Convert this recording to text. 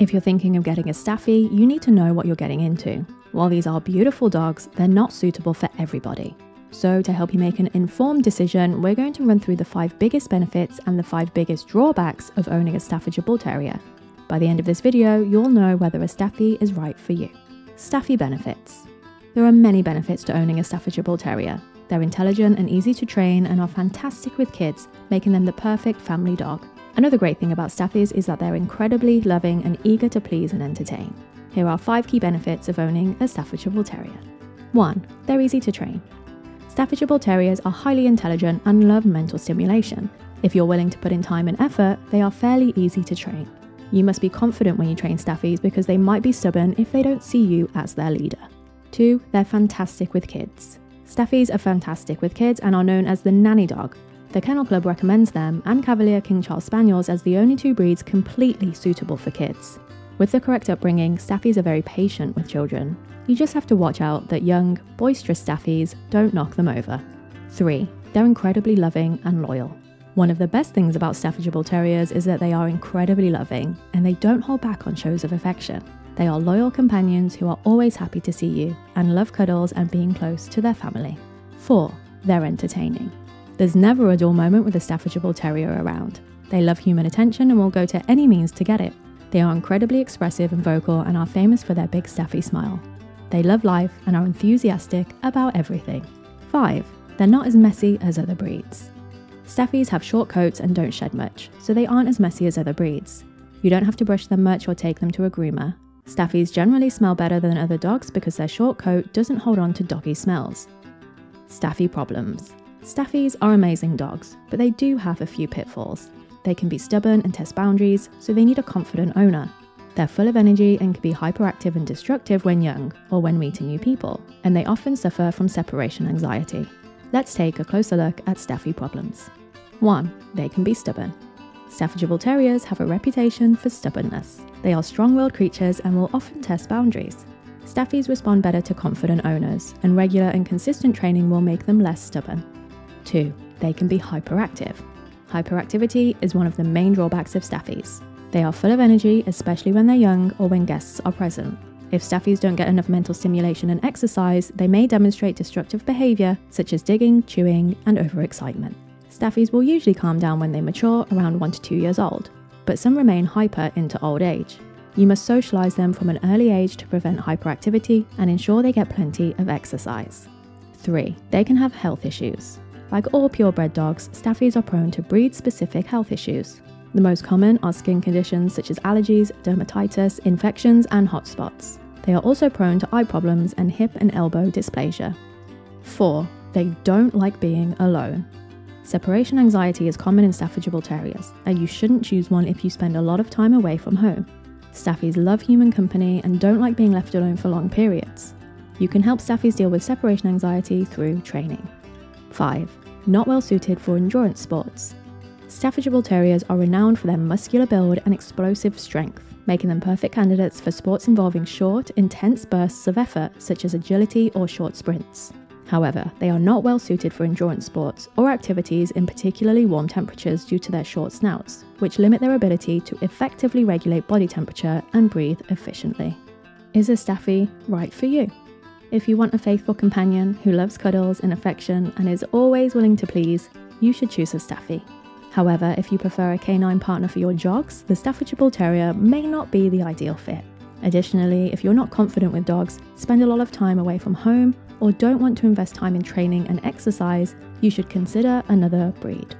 If you're thinking of getting a Staffy, you need to know what you're getting into. While these are beautiful dogs, they're not suitable for everybody. So to help you make an informed decision, we're going to run through the 5 biggest benefits and the 5 biggest drawbacks of owning a Staffordshire Bull Terrier. By the end of this video, you'll know whether a Staffy is right for you. Staffy benefits. There are many benefits to owning a Staffordshire Bull Terrier. They're intelligent and easy to train and are fantastic with kids, making them the perfect family dog. Another great thing about Staffies is that they're incredibly loving and eager to please and entertain. Here are 5 key benefits of owning a Staffordshire Bull Terrier. 1. They're easy to train. Staffordshire Bull Terriers are highly intelligent and love mental stimulation. If you're willing to put in time and effort, they are fairly easy to train. You must be confident when you train Staffies because they might be stubborn if they don't see you as their leader. 2. They're fantastic with kids. Staffies are fantastic with kids and are known as the nanny dog. The Kennel Club recommends them and Cavalier King Charles Spaniels as the only 2 breeds completely suitable for kids. With the correct upbringing, Staffies are very patient with children. You just have to watch out that young, boisterous Staffies don't knock them over. 3. They're incredibly loving and loyal. One of the best things about Staffordshire Bull Terriers is that they are incredibly loving and they don't hold back on shows of affection. They are loyal companions who are always happy to see you and love cuddles and being close to their family. 4. They're entertaining. There's never a dull moment with a Staffordshire Bull Terrier around. They love human attention and will go to any means to get it. They are incredibly expressive and vocal and are famous for their big Staffy smile. They love life and are enthusiastic about everything. 5. They're not as messy as other breeds. Staffies have short coats and don't shed much, so they aren't as messy as other breeds. You don't have to brush them much or take them to a groomer. Staffies generally smell better than other dogs because their short coat doesn't hold on to doggy smells. Staffy problems. Staffies are amazing dogs, but they do have a few pitfalls. They can be stubborn and test boundaries, so they need a confident owner. They're full of energy and can be hyperactive and destructive when young or when meeting new people, and they often suffer from separation anxiety. Let's take a closer look at Staffy problems. 1. They can be stubborn. Staffordshire Bull Terriers have a reputation for stubbornness. They are strong-willed creatures and will often test boundaries. Staffies respond better to confident owners, and regular and consistent training will make them less stubborn. 2. They can be hyperactive. Hyperactivity is one of the main drawbacks of Staffies. They are full of energy, especially when they're young or when guests are present. If Staffies don't get enough mental stimulation and exercise, they may demonstrate destructive behavior, such as digging, chewing, and overexcitement. Staffies will usually calm down when they mature around 1 to 2 years old, but some remain hyper into old age. You must socialize them from an early age to prevent hyperactivity and ensure they get plenty of exercise. 3. They can have health issues. Like all purebred dogs, Staffies are prone to breed-specific health issues. The most common are skin conditions such as allergies, dermatitis, infections, and hot spots. They are also prone to eye problems and hip and elbow dysplasia. 4. They don't like being alone. Separation anxiety is common in Staffordshire Bull Terriers, and you shouldn't choose one if you spend a lot of time away from home. Staffies love human company and don't like being left alone for long periods. You can help Staffies deal with separation anxiety through training. 5. Not well suited for endurance sports. Staffordshire Bull Terriers are renowned for their muscular build and explosive strength, making them perfect candidates for sports involving short, intense bursts of effort, such as agility or short sprints. However, they are not well suited for endurance sports or activities in particularly warm temperatures due to their short snouts, which limit their ability to effectively regulate body temperature and breathe efficiently. Is a Staffy right for you? If you want a faithful companion who loves cuddles and affection and is always willing to please, you should choose a Staffy. However, if you prefer a canine partner for your dogs, the Staffordshire Bull Terrier may not be the ideal fit. Additionally, if you're not confident with dogs, spend a lot of time away from home, or don't want to invest time in training and exercise, you should consider another breed.